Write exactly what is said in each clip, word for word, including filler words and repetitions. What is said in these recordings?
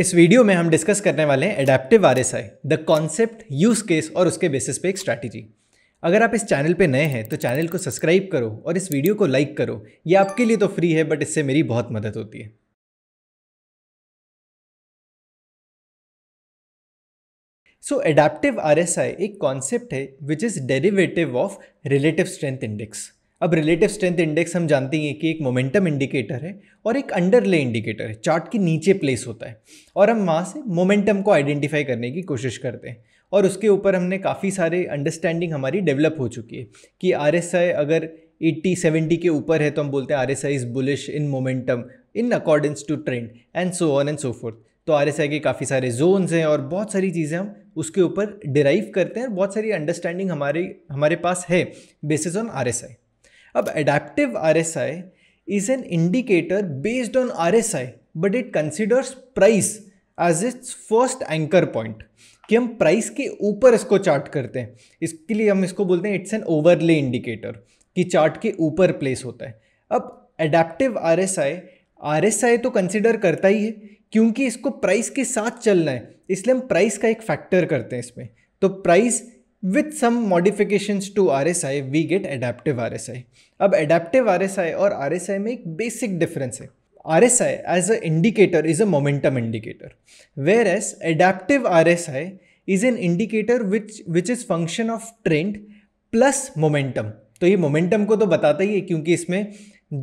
इस वीडियो में हम डिस्कस करने वाले हैं adaptive RSI, the concept, use case और उसके बेसिस पे एक स्ट्रैटेजी। अगर आप इस चैनल पे नए हैं तो चैनल को सब्सक्राइब करो और इस वीडियो को लाइक करो। ये आपके लिए तो फ्री है बट इससे मेरी बहुत मदद होती है। सो एडेप्टिव आरएसआई एक कॉन्सेप्ट है which is derivative of relative strength index. अब रिलेटिव स्ट्रेंथ इंडेक्स हम जानते हैं कि एक मोमेंटम इंडिकेटर है और एक अंडरले इंडिकेटर है, चार्ट के नीचे प्लेस होता है और हम वहाँ से मोमेंटम को आइडेंटिफाई करने की कोशिश करते हैं। और उसके ऊपर हमने काफ़ी सारे अंडरस्टैंडिंग हमारी डेवलप हो चुकी है कि आरएसआई अगर अस्सी सत्तर के ऊपर है तो हम बोलते हैं RSI is bullish in momentum in accordance to trend and so on and so forth. तो आरएसआई के काफ़ी सारे जोन्स हैं और बहुत सारी चीज़ें हम उसके ऊपर डिराइव करते हैं और बहुत सारी अंडरस्टैंडिंग हमारे हमारे पास है बेसिस ऑन आरएसआई। अब adaptive RSI is an indicator based on RSI but it considers price as its first anchor point, कि हम प्राइस के ऊपर इसको चार्ट करते हैं। इसके लिए हम इसको बोलते हैं इट्स एन ओवरले इंडिकेटर, कि चार्ट के ऊपर प्लेस होता है। अब एडेप्टिव आरएसआई आरएसआई तो कंसिडर करता ही है क्योंकि इसको प्राइस के साथ चलना है, इसलिए हम प्राइस का एक फैक्टर करते हैं इसमें। तो price With some modifications to R S I, we get adaptive R S I. अब adaptive R S I और R S I में एक basic difference है. R S I as an indicator is a momentum indicator, whereas adaptive R S I is an indicator which which is function of trend plus momentum. तो ये momentum को तो बताता ही है क्योंकि इसमें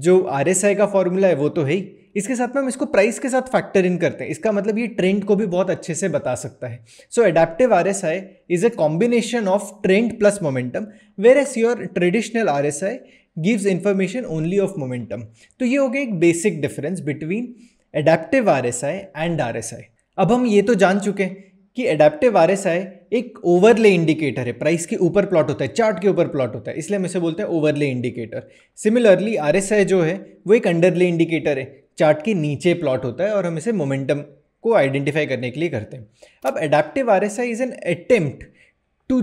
जो R S I का formula है वो तो है ही, इसके साथ में हम इसको प्राइस के साथ फैक्टर इन करते हैं। इसका मतलब ये ट्रेंड को भी बहुत अच्छे से बता सकता है। So adaptive RSI is a combination of trend plus momentum, whereas your traditional RSI gives information only of momentum. तो ये हो गया एक basic difference between adaptive RSI and RSI. अब हम ये तो जान चुके हैं कि एडेप्टिव आरएसआई एक ओवरले इंडिकेटर है, प्राइस के ऊपर प्लॉट होता है, चार्ट के ऊपर प्लॉट होता है, इसलिए हम इसे बोलते हैं ओवरले इंडिकेटर। सिमिलरली आरएसआई जो है वो एक अंडरले इंडिकेटर है, चार्ट के नीचे प्लॉट होता है और हम इसे मोमेंटम को आइडेंटिफाई करने के लिए करते हैं। अब adaptive RSI is an attempt to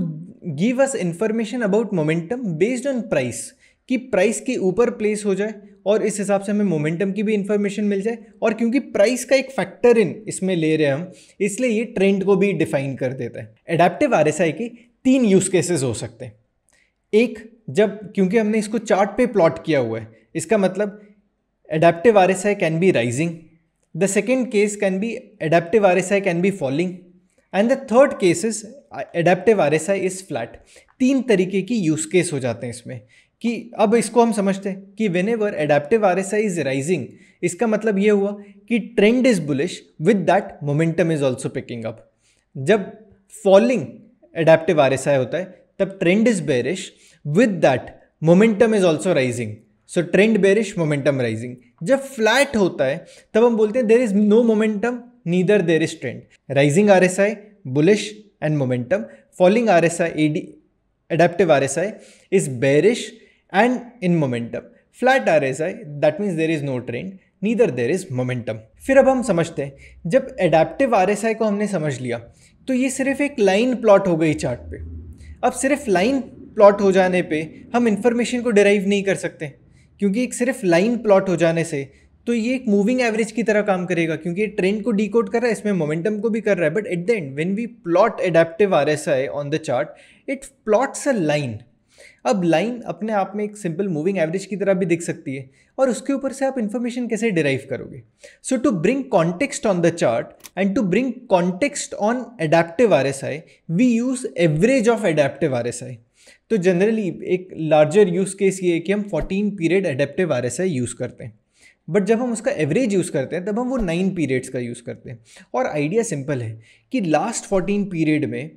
give us information about momentum based on price, कि प्राइस के ऊपर प्लेस हो जाए और इस हिसाब से हमें मोमेंटम की भी इंफॉर्मेशन मिल जाए। और क्योंकि प्राइस का एक फैक्टर इन इसमें ले रहे हैं हम, इसलिए ये ट्रेंड को भी डिफाइन कर देता है। एडेप्टिव आरएसआई के तीन यूज केसेस हो सकते हैं। एक, जब क्योंकि हमने इसको चार्ट पे प्लॉट किया हुआ है, इसका मतलब adaptive R S I can be rising. The second case can be adaptive R S I can be falling. And the third case is adaptive R S I is flat. तीन तरीके की use case हो जाते हैं इसमें। कि अब इसको हम समझते हैं कि whenever adaptive R S I is rising, इसका मतलब ये हुआ कि trend is bullish, with that momentum is also picking up. जब falling adaptive R S I होता है तब trend is bearish, with that momentum is also rising. So trend bearish momentum rising. जब फ्लैट होता है तब हम बोलते हैं there is no momentum neither there is trend. Rising RSI bullish and momentum, falling RSI ad adaptive RSI is bearish and in momentum, flat RSI that means there is no trend neither there is momentum. फिर अब हम समझते हैं, जब adaptive RSI को हमने समझ लिया तो ये सिर्फ एक लाइन प्लॉट हो गई चार्ट पे। अब सिर्फ लाइन प्लॉट हो जाने पे हम इन्फॉर्मेशन को डिराइव नहीं कर सकते, क्योंकि एक सिर्फ लाइन प्लॉट हो जाने से तो ये एक मूविंग एवरेज की तरह काम करेगा, क्योंकि ये ट्रेंड को डिकोड कर रहा है, इसमें मोमेंटम को भी कर रहा है। But at the end when we plot adaptive RSI on the chart, it plots a line. अब लाइन अपने आप में एक सिंपल मूविंग एवरेज की तरह भी दिख सकती है और उसके ऊपर से आप इन्फॉर्मेशन कैसे डिराइव करोगे। So to bring context on the chart and to bring context on adaptive RSI we use average of adaptive RSI. तो जनरली एक लार्जर यूज केस ये है कि हम चौदह पीरियड एडेप्टिव आरएसआई यूज़ करते हैं, बट जब हम उसका एवरेज यूज़ करते हैं तब हम वो नौ पीरियड्स का यूज़ करते हैं। और आइडिया सिंपल है कि लास्ट चौदह पीरियड में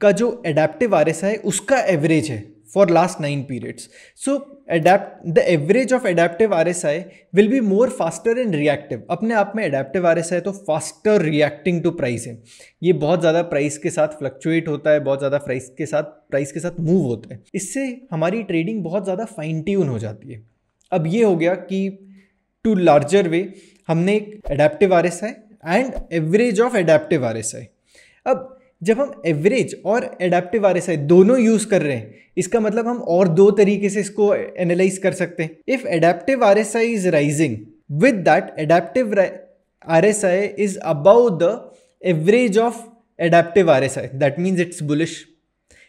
का जो एडेप्टिव आरएसआई उसका एवरेज है for last nine periods. So adapt the average of adaptive RSI will be more faster and reactive. अपने आप में एडेप्टिव आरएसआई तो फास्टर रिएक्टिंग टू प्राइस है, ये बहुत ज़्यादा प्राइस के साथ फ्लक्चुएट होता है, बहुत ज़्यादा प्राइस के साथ प्राइस के साथ मूव होता है। इससे हमारी ट्रेडिंग बहुत ज़्यादा फाइन ट्यून हो जाती है। अब ये हो गया कि टू लार्जर वे हमने एक adaptive RSI and average of adaptive RSI. अब जब हम एवरेज और एडेप्टिव आरएसआई दोनों यूज़ कर रहे हैं, इसका मतलब हम और दो तरीके से इसको एनालाइज कर सकते हैं। If adaptive RSI is rising, with that adaptive R S I is above the average of adaptive R S I. That means it's bullish.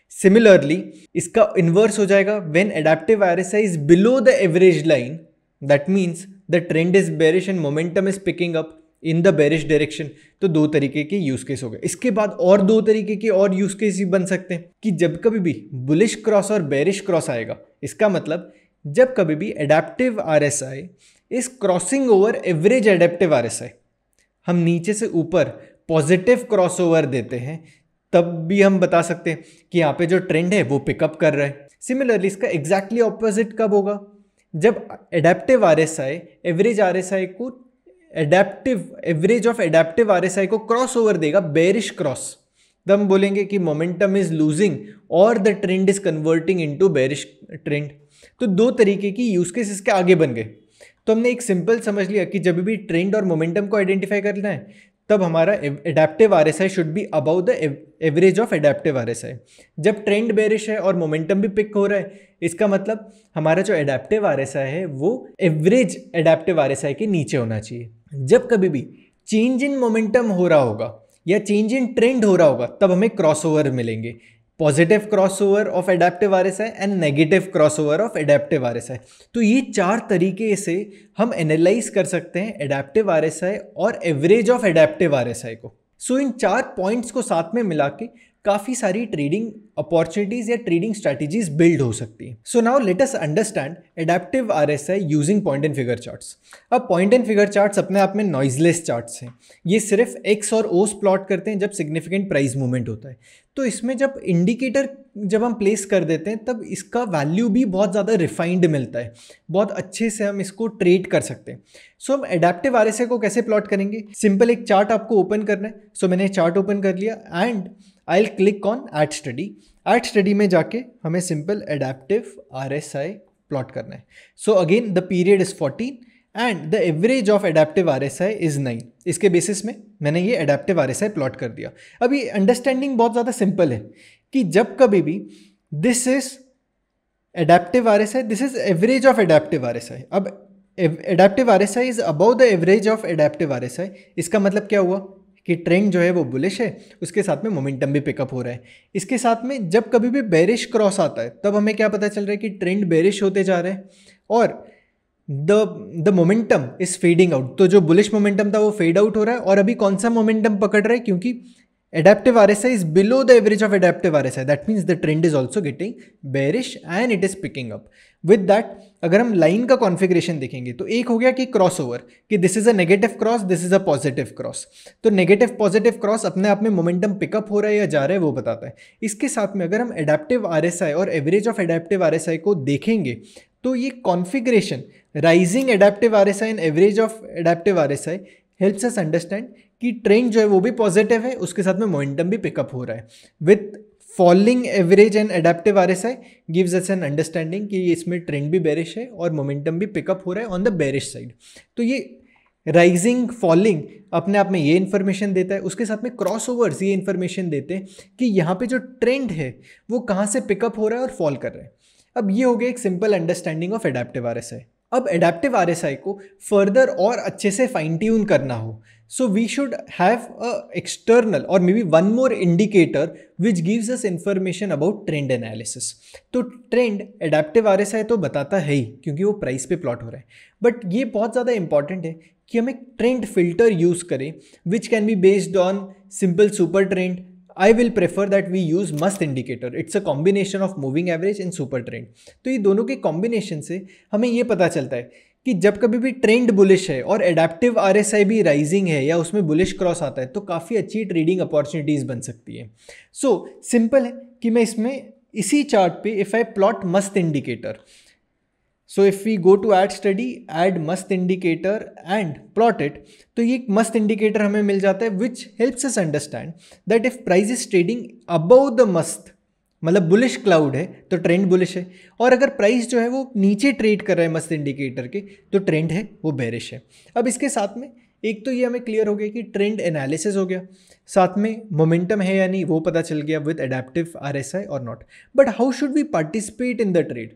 Similarly, इसका inverse हो जाएगा. When adaptive R S I is below the average line, that means the trend is bearish and momentum is picking up in the bearish direction. तो दो तरीके के use case हो गए. इसके बाद और दो तरीके के और use case भी बन सकते हैं कि जब कभी भी bullish cross और bearish cross आएगा, इसका मतलब जब कभी भी adaptive R S I is crossing over average adaptive R S I, हम नीचे से ऊपर positive crossover देते हैं, तब भी हम बता सकते हैं कि यहाँ पे जो ट्रेंड है वो पिकअप कर रहा है. सिमिलरली इसका एग्जैक्टली ऑपोजिट कब होगा, जब एडेप्टिव आरएसआई एवरेज आरएसआई को adaptive average of adaptive RSI को क्रॉस ओवर देगा बेरिश क्रॉस, तब हम बोलेंगे कि मोमेंटम इज लूजिंग और the trend is converting into bearish trend. तो दो तरीके की यूज केस इसके आगे बन गए. तो हमने एक सिंपल समझ लिया कि जब भी ट्रेंड और मोमेंटम को आइडेंटिफाई करना है तब हमारा adaptive RSI should be about the average of adaptive RSI. जब ट्रेंड बेरिश है और मोमेंटम भी पिक हो रहा है, इसका मतलब हमारा जो एडेप्टिव आरएसआई है वो एवरेज एडेप्टिव आरएसआई के नीचे होना चाहिए. जब कभी भी चेंज इन मोमेंटम हो रहा होगा या चेंज इन ट्रेंड हो रहा होगा, तब हमें क्रॉसओवर मिलेंगे, positive crossover of adaptive RSI and negative crossover of adaptive RSI. तो ये चार तरीके से हम एनालाइज कर सकते हैं एडेप्टिव आरएसआई और एवरेज ऑफ एडेप्टिव आरएसआई को. सो so, इन चार पॉइंट्स को साथ में मिला के काफ़ी सारी ट्रेडिंग अपॉर्चुनिटीज या ट्रेडिंग स्ट्रैटेजीज बिल्ड हो सकती हैं. So now let us understand adaptive RSI using point and figure charts. अब पॉइंट एंड फिगर चार्ट्स अपने आप में नॉइजलेस चार्ट्स हैं. ये सिर्फ एक्स और ओस प्लॉट करते हैं जब सिग्निफिकेंट प्राइस मूवमेंट होता है. तो इसमें जब इंडिकेटर जब हम प्लेस कर देते हैं तब इसका वैल्यू भी बहुत ज़्यादा रिफाइंड मिलता है, बहुत अच्छे से हम इसको ट्रेड कर सकते हैं. सो हम एडेप्टिव आरएसआई को कैसे प्लॉट करेंगे, सिंपल एक चार्ट आपको ओपन करना है. सो मैंने चार्ट ओपन कर लिया and I will click on eight study. Eight study में जाके हमें सिंपल एडेप्टिव आरएसआई प्लॉट करना है. So again the period is fourteen and the average of adaptive RSI is nine. इसके बेसिस में मैंने ये एडेप्टिव आरएसआई प्लॉट कर दिया. अब ये अंडरस्टैंडिंग बहुत ज़्यादा सिंपल है कि जब कभी भी this is adaptive RSI, this is average of adaptive RSI. अब adaptive RSI is above the average of adaptive RSI, इसका मतलब क्या हुआ कि ट्रेंड जो है वो बुलिश है, उसके साथ में मोमेंटम भी पिकअप हो रहा है. इसके साथ में जब कभी भी बेरिश क्रॉस आता है तब हमें क्या पता चल रहा है कि ट्रेंड बेरिश होते जा रहे हैं और the the momentum is fading out. तो जो बुलिश मोमेंटम था वो फेड आउट हो रहा है और अभी कौन सा मोमेंटम पकड़ रहा है, क्योंकि adaptive RSI is below the average of adaptive RSI. That means the trend is also getting bearish and it is picking up. With that अगर हम लाइन का कॉन्फिगरेशन देखेंगे तो एक हो गया कि क्रॉस ओवर, कि this is a negative cross, this is a positive cross. तो नेगेटिव पॉजिटिव क्रॉस अपने आप में मोमेंटम पिकअप हो रहा है या जा रहा है वो बताता है. इसके साथ में अगर हम एडेप्टिव आरएसआई और एवरेज ऑफ एडेप्टिव आरएसआई को देखेंगे तो ये configuration rising adaptive RSI and average of adaptive RSI helps us understand कि ट्रेंड जो है वो भी पॉजिटिव है, उसके साथ में मोमेंटम भी पिकअप हो रहा है. With falling average and adaptive RSI gives us an understanding कि इसमें ट्रेंड भी बेरिश है और मोमेंटम भी पिकअप हो रहा है ऑन द बेरिश साइड. तो ये राइजिंग फॉलिंग अपने आप में ये इन्फॉर्मेशन देता है. उसके साथ में क्रॉसओवर्स ये इन्फॉर्मेशन देते हैं कि यहाँ पे जो ट्रेंड है वो कहाँ से पिकअप हो रहा है और फॉल कर रहा है. अब ये हो गया एक simple understanding of adaptive RSI. अब एडेप्टिव आरएसआई को फर्दर और अच्छे से फाइन ट्यून करना हो, so we should have a external or maybe one more indicator which gives us information about trend analysis. तो trend adaptive R S I तो बताता है ही क्योंकि वो price पे plot हो रहा है, but ये बहुत ज़्यादा important है कि हम एक trend filter use करें which can be based on simple super trend. I will prefer that we use MAST indicator. It's a combination of moving average and super trend. तो ये दोनों के combination से हमें ये पता चलता है कि जब कभी भी ट्रेंड बुलिश है और एडेप्टिव आरएसआई भी राइजिंग है या उसमें बुलिश क्रॉस आता है तो काफ़ी अच्छी ट्रेडिंग अपॉर्चुनिटीज़ बन सकती है. सो सिंपल है कि मैं इसमें इसी चार्ट पे if I plot must indicator, so if we go to add study add must indicator and plot it, तो ये मस्ट इंडिकेटर हमें मिल जाता है which helps us understand that if price is trading above the must, मतलब bullish cloud है तो trend bullish है, और अगर प्राइस जो है वो नीचे ट्रेड कर रहा है मस्त इंडिकेटर के तो ट्रेंड है वो बेरिश है. अब इसके साथ में एक तो ये हमें क्लियर हो गया कि ट्रेंड एनालिसिस हो गया, साथ में मोमेंटम है या नहीं वो पता चल गया विद एडेप्टिव आरएसआई और not. But how should we participate in the trade,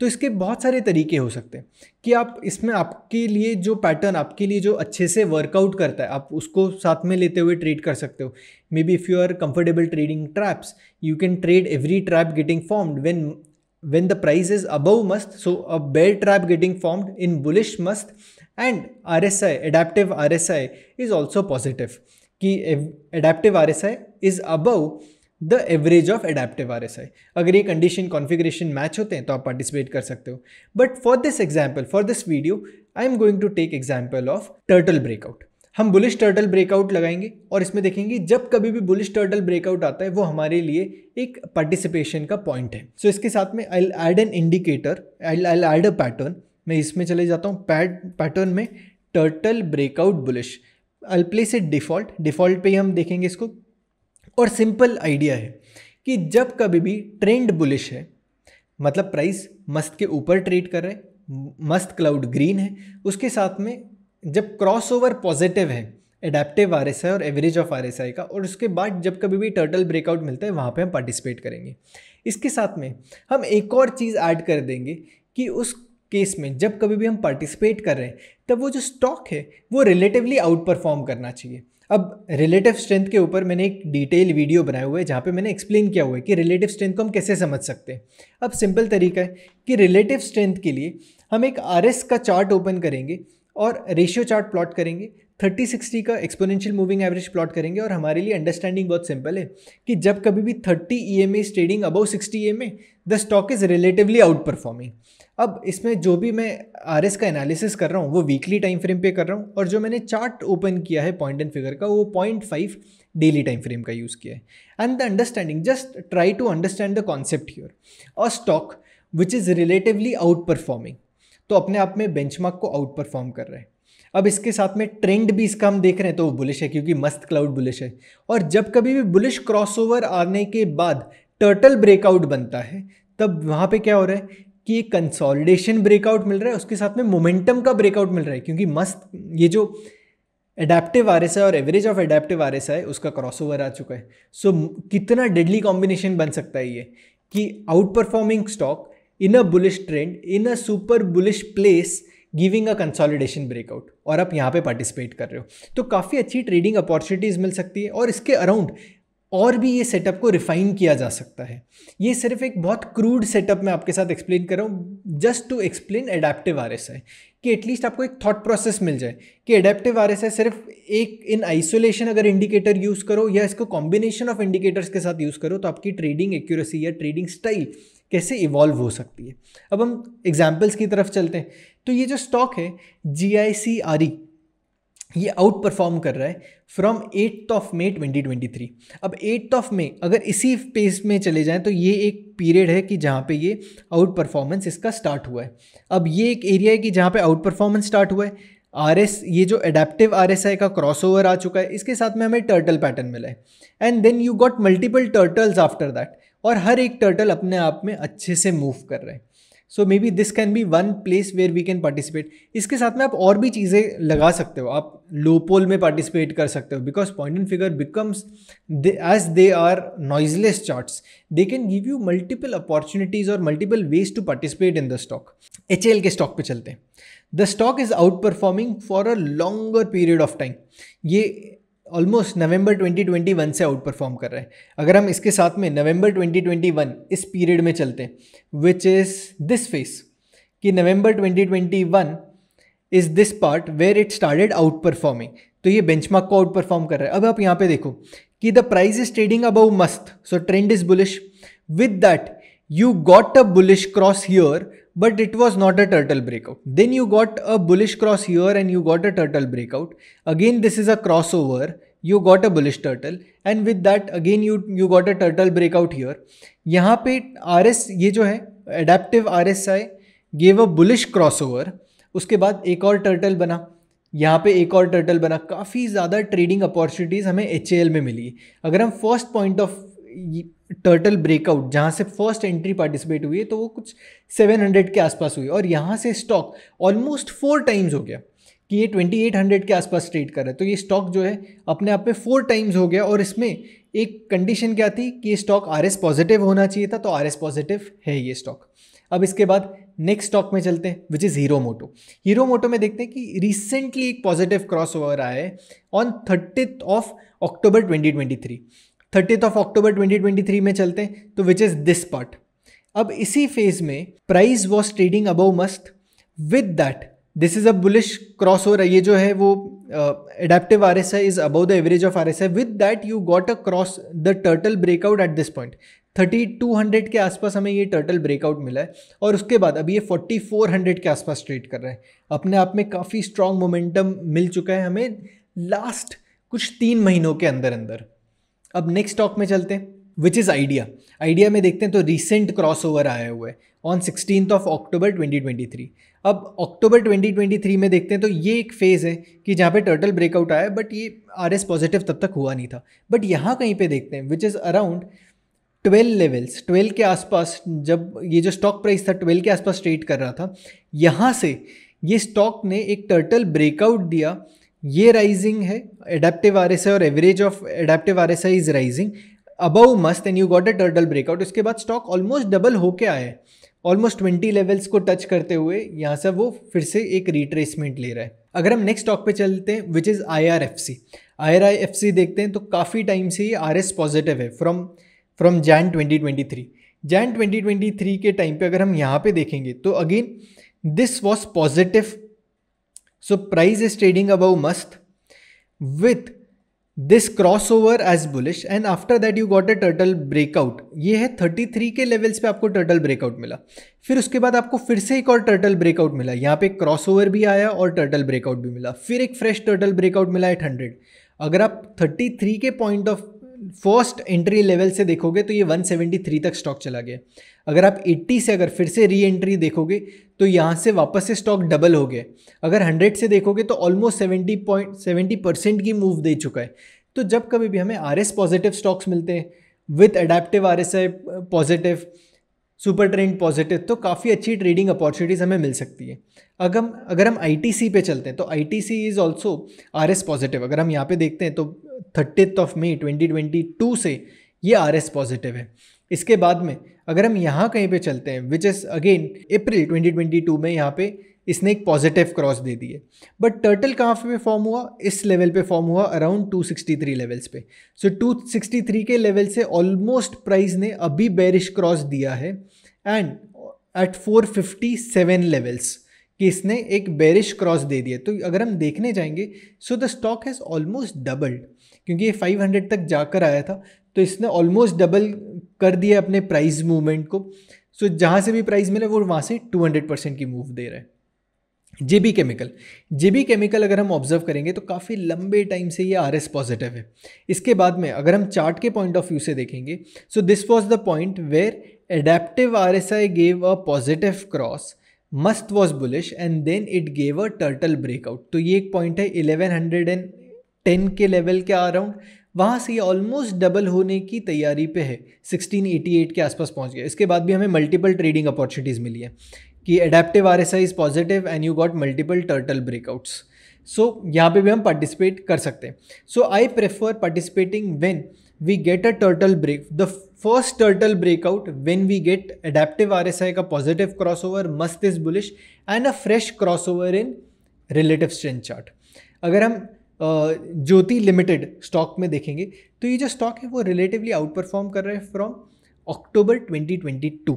तो इसके बहुत सारे तरीके हो सकते हैं कि आप इसमें आपके लिए जो पैटर्न आपके लिए जो अच्छे से वर्कआउट करता है आप उसको साथ में लेते हुए ट्रेड कर सकते हो। Maybe if you are comfortable trading traps you can trade every trap getting formed when when the price is above M A S T, so a bear trap getting formed in bullish M A S T, and R S I, adaptive R S I is also positive कि adaptive R S I is above the average of adaptive R S I. अगर ये condition configuration match होते हैं तो आप participate कर सकते हो. But for this example, for this video, I am going to take example of turtle breakout. हम bullish turtle breakout लगाएंगे और इसमें देखेंगे जब कभी भी bullish turtle breakout आता है वो हमारे लिए एक participation का point है। सो so, इसके साथ में I'll add an indicator, I'll, I'll add a pattern। मैं इसमें चले जाता हूँ pattern में turtle breakout bullish, I'll place it default, default पे ही हम देखेंगे इसको। और simple idea है कि जब कभी भी trend bullish है मतलब price must के ऊपर trade कर रहे हैं, must cloud green है, उसके साथ में जब क्रॉसओवर पॉजिटिव है एडेप्टिव आरएसआई और एवरेज ऑफ आरएसआई का, और उसके बाद जब कभी भी टर्टल ब्रेकआउट मिलता है वहाँ पे हम पार्टिसिपेट करेंगे। इसके साथ में हम एक और चीज़ ऐड कर देंगे कि उस केस में जब कभी भी हम पार्टिसिपेट कर रहे हैं तब वो जो स्टॉक है वो रिलेटिवली आउट परफॉर्म करना चाहिए। अब रिलेटिव स्ट्रेंथ के ऊपर मैंने एक डिटेल वीडियो बनाया हुआ है जहाँ पे मैंने एक्सप्लेन किया हुआ है कि रिलेटिव स्ट्रेंथ को हम कैसे समझ सकते हैं। अब सिंपल तरीका है कि रिलेटिव स्ट्रेंथ के लिए हम एक आर एस का चार्ट ओपन करेंगे और रेशियो चार्ट प्लॉट करेंगे, थर्टी सिक्सटी का एक्सपोनेंशियल मूविंग एवरेज प्लॉट करेंगे। और हमारे लिए अंडरस्टैंडिंग बहुत सिंपल है कि जब कभी भी thirty E M A trading above sixty E M A the stock is relatively out performing. अब इसमें जो भी मैं आर एस का एनालिसिस कर रहा हूँ वो वीकली टाइम फ्रेम पे कर रहा हूँ, और जो मैंने चार्ट ओपन किया है पॉइंट एंड फिगर का वो point five daily time frame का यूज़ किया है। And the understanding, just try to understand the concept here, और stock which is relatively out performing तो अपने आप में बेंचमार्क को आउट परफॉर्म कर रहे हैं। अब इसके साथ में ट्रेंड भी इसका हम देख रहे हैं तो वो बुलिश है क्योंकि मस्त क्लाउड बुलिश है। और जब कभी भी बुलिश क्रॉसओवर आने के बाद टर्टल ब्रेकआउट बनता है तब वहाँ पे क्या हो रहा है कि एक कंसोलिडेशन ब्रेकआउट मिल रहा है, उसके साथ में मोमेंटम का ब्रेकआउट मिल रहा है क्योंकि मस्त ये जो एडेप्टिव आरएसआई और एवरेज ऑफ एडेप्टिव आरएसआई उसका क्रॉसओवर आ चुका है। सो so, कितना डेडली कॉम्बिनेशन बन सकता है ये कि out performing stock in a bullish trend in a super bullish place giving a consolidation breakout, और आप यहाँ पे पार्टिसिपेट कर रहे हो तो काफ़ी अच्छी ट्रेडिंग अपॉर्चुनिटीज़ मिल सकती है। और इसके अराउंड और भी ये सेटअप को रिफाइन किया जा सकता है। ये सिर्फ एक बहुत क्रूड सेटअप मैं आपके साथ एक्सप्लेन कर रहा हूँ just to explain adaptive RSI कि एटलीस्ट आपको एक थॉट प्रोसेस मिल जाए कि एडेप्टिव आरएसआई सिर्फ एक इन आइसोलेशन अगर इंडिकेटर यूज़ करो या इसको कॉम्बिनेशन ऑफ इंडिकेटर्स के साथ यूज़ करो तो आपकी ट्रेडिंग एक्यूरेसी या ट्रेडिंग स्टाइल कैसे इवॉल्व हो सकती है। अब हम एग्जाम्पल्स की तरफ चलते हैं। तो ये जो स्टॉक है जी आई सी आर ई ये आउट परफॉर्म कर रहा है from eighth of May twenty twenty three. अब एट्थ ऑफ मे अगर इसी पेस में चले जाएं तो ये एक पीरियड है कि जहाँ पे ये आउट परफॉर्मेंस इसका स्टार्ट हुआ है। अब ये एक एरिया है कि जहाँ पे आउट परफॉर्मेंस स्टार्ट हुआ है। आर एस ये जो एडेप्टिव आर एस आई का क्रॉसओवर आ चुका है, इसके साथ में हमें टर्टल पैटर्न मिला है and then you got multiple turtles after that, और हर एक टर्टल अपने आप में अच्छे से मूव कर रहे हैं। So maybe this can be one place where we can participate. इसके साथ में आप और भी चीज़ें लगा सकते हो, आप लो पोल में पार्टिसिपेट कर सकते हो because point and figure becomes as they are noiseless charts they can give you multiple opportunities और multiple ways to participate in the stock. H L के स्टॉक पे चलते हैं। The stock is out performing for a longer period of time, ये almost November twenty twenty one से out perform कर रहा है। अगर हम इसके साथ में नवंबर ट्वेंटी ट्वेंटी वन इस पीरियड में चलते हैं विच इज़ दिस फेस कि November twenty twenty one is this part where it started out performing, तो ये बेंचमार्क को आउट परफॉर्म कर रहा है। अब आप यहाँ पे देखो कि the price is trading above must so trend is bullish, with that you got a bullish cross here but it was not a turtle breakout. Then you got a bullish cross here and you got a turtle breakout. Again this is a crossover, you got a bullish turtle and with that again you you got a turtle breakout here. यहाँ पे R S ये जो है adaptive R S I gave a bullish crossover, उसके बाद एक और turtle बना, यहाँ पे एक और turtle बना। काफ़ी ज़्यादा trading opportunities हमें H A L में मिली। अगर हम first point of turtle breakout जहाँ से फर्स्ट एंट्री पार्टिसिपेट हुई है तो वो कुछ सेवन हंड्रेड के आसपास हुई, और यहाँ से स्टॉक ऑलमोस्ट फोर टाइम्स हो गया कि ये ट्वेंटी एट हंड्रेड के आसपास ट्रेड कर रहा है। तो ये स्टॉक जो है अपने आप में फोर टाइम्स हो गया, और इसमें एक कंडीशन क्या थी कि ये स्टॉक आर एस पॉजिटिव होना चाहिए था तो आर एस पॉजिटिव है ये स्टॉक। अब इसके बाद नेक्स्ट स्टॉक में चलते हैं which is hero motto. Hero मोटो में देखते हैं कि रिसेंटली एक पॉजिटिव क्रॉस ओवर आया है on thirtieth of October twenty twenty three. Thirtieth of October twenty twenty three में चलते हैं तो विच इज़ दिस पार्ट। अब इसी फेज में price was trading above must, with that this is a bullish cross over. ये जो है वो adaptive R S I is above the average of R S I, with that you got a cross the turtle breakout at this point. Thirty two hundred के आसपास हमें ये turtle breakout मिला है और उसके बाद अभी ये फोर्टी फोर हंड्रेड के आसपास ट्रेड कर रहा है। अपने आप में काफ़ी स्ट्रॉन्ग मोमेंटम मिल चुका है हमें लास्ट कुछ तीन महीनों के अंदर अंदर। अब नेक्स्ट स्टॉक में चलते हैं विच इज़ आइडिया। आइडिया में देखते हैं तो रिसेंट क्रॉस ओवर आया हुआ है on sixteenth of October twenty twenty three. अब अक्टूबर ट्वेंटी ट्वेंटी थ्री में देखते हैं तो ये एक फेज़ है कि जहाँ पे टर्टल ब्रेकआउट आया, बट ये आर एस पॉजिटिव तब तक हुआ नहीं था। बट यहाँ कहीं पे देखते हैं which is around twelve levels, twelve के आसपास जब ये जो स्टॉक प्राइस था ट्वेल्व के आसपास ट्रेड कर रहा था, यहाँ से ये स्टॉक ने एक टर्टल ब्रेकआउट दिया। ये राइजिंग है, एडेप्टिव आर एस आई और average of adaptive R S I is rising above must and you got a turtle breakout. उसके बाद स्टॉक ऑलमोस्ट डबल होके आए, ऑलमोस्ट ट्वेंटी लेवल्स को टच करते हुए यहाँ से वो फिर से एक रिट्रेसमेंट ले रहा है। अगर हम नेक्स्ट स्टॉक पे चलते हैं which is I R F C. I R F C देखते हैं तो काफ़ी टाइम से ये आर एस पॉजिटिव है from from Jan twenty twenty three. Jan twenty twenty three के टाइम पे अगर हम यहाँ पे देखेंगे तो again this was positive, so price is trading above must with this cross over as bullish and after that you got a turtle breakout. ये है थर्टी थ्री के लेवल्स पे आपको टर्टल ब्रेकआउट मिला, फिर उसके बाद आपको फिर से एक और टर्टल ब्रेकआउट मिला। यहाँ पे क्रॉस ओवर भी आया और टर्टल ब्रेकआउट भी मिला, फिर एक फ्रेश टर्टल ब्रेकआउट मिला एट हंड्रेड। अगर आप थर्टी थ्री के point of first entry level से देखोगे तो ये वन सेवेंटी थ्री तक स्टॉक चला गया। अगर आप एट्टी से अगर फिर से री एंट्री देखोगे तो यहाँ से वापस से स्टॉक डबल हो गया। अगर हंड्रेड से देखोगे तो almost seventy point seventy percent की मूव दे चुका है। तो जब कभी भी हमें आर एस पॉजिटिव स्टॉक्स मिलते हैं with adaptive R S I positive, super trend positive, तो काफ़ी अच्छी ट्रेडिंग अपॉर्चुनिटीज़ हमें मिल सकती है। अगर हम अगर हम आई टी सी पे चलते हैं तो I T C is also R S positive. अगर हम यहाँ पे देखते हैं तो thirtieth of May twenty twenty two से ये आर एस पॉजिटिव है। इसके बाद में अगर हम यहाँ कहीं पे चलते हैं which is again April twenty twenty two में यहाँ पे इसने एक पॉजिटिव क्रॉस दे दी है, बट टर्टल कहाँ पे फॉर्म हुआ? इस लेवल पे फॉर्म हुआ around two sixty three levels पे। सो टू सिक्सटी थ्री के लेवल से ऑलमोस्ट प्राइस ने अभी बेरिश क्रॉस दिया है and at four fifty seven levels कि इसने एक बेरिश क्रॉस दे दिया। तो अगर हम देखने जाएंगे so the stock has almost doubled, क्योंकि ये फाइव हंड्रेड तक जाकर आया था तो इसने ऑलमोस्ट डबल कर दिया अपने प्राइस मूवमेंट को। सो so, जहाँ से भी प्राइस मिला वो वहाँ से टू हंड्रेड परसेंट की मूव दे रहा है। जेबी केमिकल, जेबी केमिकल अगर हम ऑब्जर्व करेंगे तो काफ़ी लंबे टाइम से ये आर एस पॉजिटिव है। इसके बाद में अगर हम चार्ट के पॉइंट ऑफ व्यू से देखेंगे so this was the point where adaptive R S I gave a positive cross, must was bullish and then it gave a turtle breakout. तो ये एक पॉइंट है इलेवन हंड्रेड टेन के level के around, वहाँ से ये ऑलमोस्ट डबल होने की तैयारी पे है, सिक्सटीन एटी एट के आसपास पहुँच गया। इसके बाद भी हमें मल्टीपल ट्रेडिंग अपॉर्चुनिटीज़ मिली है कि adaptive R S I is positive and you got multiple turtle breakouts. So यहाँ पे भी हम पार्टिसिपेट कर सकते हैं। So I prefer participating when we get a turtle break, the first turtle breakout when we get adaptive R S I का positive cross over, must is bullish and a fresh cross over in relative strength chart. अगर हम ज्योति limited stock में देखेंगे तो ये जो stock है वो रिलेटिवली आउट परफॉर्म कर रहा है from October twenty twenty two.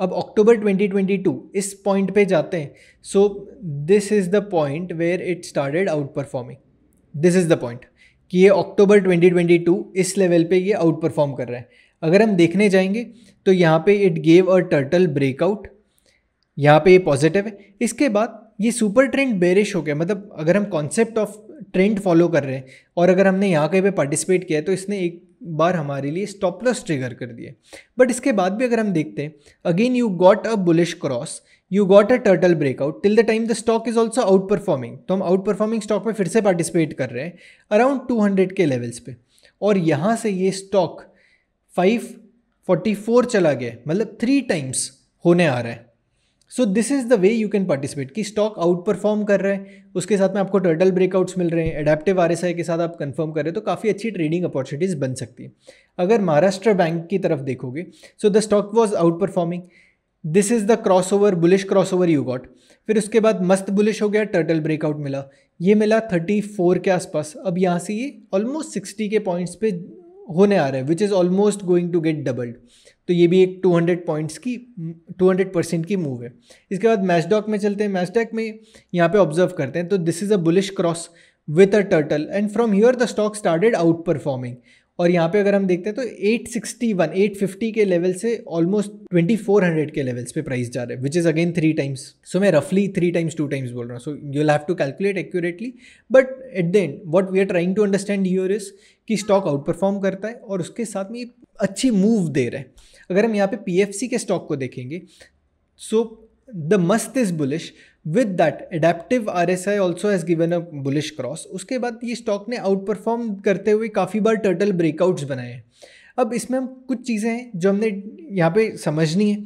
अब अक्टूबर ट्वेंटी ट्वेंटी टू इस पॉइंट पे जाते हैं, so this is the point where it started out performing. This is the point कि ये अक्टूबर ट्वेंटी ट्वेंटी टू इस लेवल पे ये आउट परफॉर्म कर रहा है। अगर हम देखने जाएंगे तो यहाँ पे it gave a turtle breakout, यहाँ पे ये पॉजिटिव है। इसके बाद ये सुपर ट्रेंड बेरिश हो गया, मतलब अगर हम कॉन्सेप्ट ऑफ ट्रेंड फॉलो कर रहे हैं और अगर हमने यहाँ कहीं पे पार्टिसिपेट किया है तो इसने एक बार हमारे लिए स्टॉप लॉस ट्रिगर कर दिए। बट इसके बाद भी अगर हम देखते हैं again you got a bullish cross, you got a turtle breakout, till the time the stock is also out performing. तो हम आउट परफॉर्मिंग स्टॉक में फिर से पार्टिसिपेट कर रहे हैं अराउंड टू हंड्रेड के लेवल्स पे, और यहाँ से ये स्टॉक फाइव फोर्टी फोर चला गया, मतलब थ्री टाइम्स होने आ रहा है। So this is the way you can participate कि स्टॉक आउट परफॉर्म कर रहे हैं, उसके साथ में आपको टर्टल ब्रेकआउट्स मिल रहे हैं, एडेप्टिव आर एस आई के साथ आप कंफर्म कर रहे हो, तो काफ़ी अच्छी ट्रेडिंग अपॉर्चुनिटीज़ बन सकती है। अगर महाराष्ट्र बैंक की तरफ देखोगे so the stock was out performing, this is the cross over, bullish cross over you got. फिर उसके बाद मस्त बुलिश हो गया, टर्टल ब्रेकआउट मिला, ये मिला थर्टी फोर के आसपास। अब यहाँ से ये ऑलमोस्ट सिक्सटी के पॉइंट्स पे होने आ रहा है, which is almost going to get doubled. तो ये भी एक टू हंड्रेड पॉइंट्स की टू हंड्रेड परसेंट की मूव है। इसके बाद मैचडॉक में चलते हैं। मैचडॉक में यहाँ पे ऑब्जर्व करते हैं, तो this is a bullish cross with a turtle and from here the stock started out performing. और यहाँ पे अगर हम देखते हैं तो at sixty one, at fifty के लेवल से ऑलमोस्ट ट्वेंटी फोर हंड्रेड के लेवल्स पे प्राइस जा रहा है, which is again three times. सो मैं रफली थ्री टाइम्स टू टाइम्स बोल रहा हूँ, so you will have to calculate accurately. But at the end what we are trying to understand here is कि स्टॉक आउट परफॉर्म करता है और उसके साथ में अच्छी मूव दे रहा है। अगर हम यहाँ पे पी एफ सी के स्टॉक को देखेंगे, so the must is bullish with that adaptive R S I also has given a bullish cross. उसके बाद ये स्टॉक ने आउट परफॉर्म करते हुए काफ़ी बार टर्टल ब्रेकआउट्स बनाए हैं। अब इसमें हम कुछ चीज़ें हैं जो हमने यहाँ पे समझनी है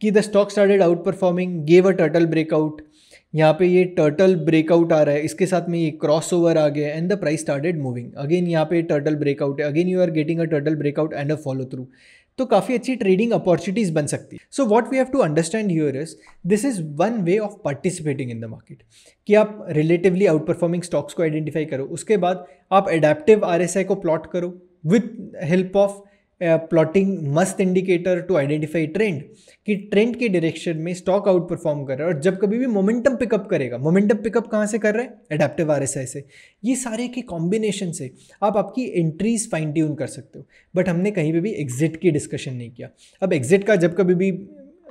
कि the stock started out performing, gave a turtle breakout, यहाँ पे ये टर्टल ब्रेकआउट आ रहा है, इसके साथ में ये क्रॉस ओवर आ गया and the price started moving. Again यहाँ पे टर्टल ब्रेकआउट है, again you are getting a turtle breakout and a follow through. तो काफ़ी अच्छी ट्रेडिंग अपॉर्चुनिटीज़ बन सकती है। So what we have to understand here is this is one way of participating in the market कि आप relatively out performing stocks को identify करो, उसके बाद आप एडेप्टिव आर एस आई को प्लॉट करो with help of plotting must indicator to identify trend कि ट्रेंड के डायरेक्शन में स्टॉक आउट परफॉर्म कर रहा है और जब कभी भी मोमेंटम पिकअप करेगा। मोमेंटम पिकअप कहाँ से कर रहे हैं? एडेप्टिव आरएसआई से। ये सारे के कॉम्बिनेशन से आप आपकी एंट्रीज फाइन ट्यून कर सकते हो। बट हमने कहीं पे भी एग्जिट की डिस्कशन नहीं किया। अब एग्जिट का जब कभी भी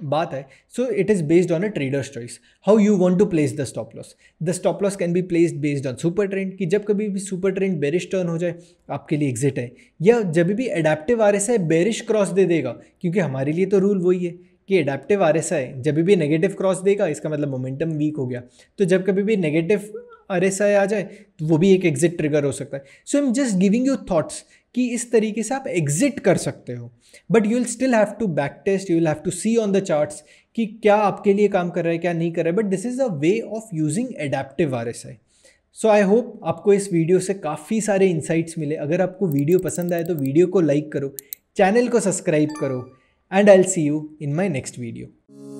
बात है, so it is based on a trader's choice how you want to place the stop loss. The stop loss can be placed based on super trend कि जब कभी भी सुपर ट्रेंड बेरिश टर्न हो जाए आपके लिए एग्जिट है, या जब भी एडेप्टिव आरएसआई बेरिश क्रॉस दे देगा, क्योंकि हमारे लिए तो रूल वही है कि एडेप्टिव आरएसआई जब भी नेगेटिव क्रॉस देगा इसका मतलब मोमेंटम वीक हो गया। तो जब कभी भी नेगेटिव आरएसआई आ जाए तो वो भी एक एग्जिट ट्रिगर हो सकता है। So I am just giving you thoughts कि इस तरीके से आप एग्जिट कर सकते हो। But you will still have to back test, you will have to see on the charts कि क्या आपके लिए काम कर रहा है क्या नहीं कर रहा है। But this is a way of using adaptive RSI. So I hope आपको इस वीडियो से काफ़ी सारे इंसाइट्स मिले। अगर आपको वीडियो पसंद आए तो वीडियो को लाइक करो, चैनल को सब्सक्राइब करो and I will see you in my next video.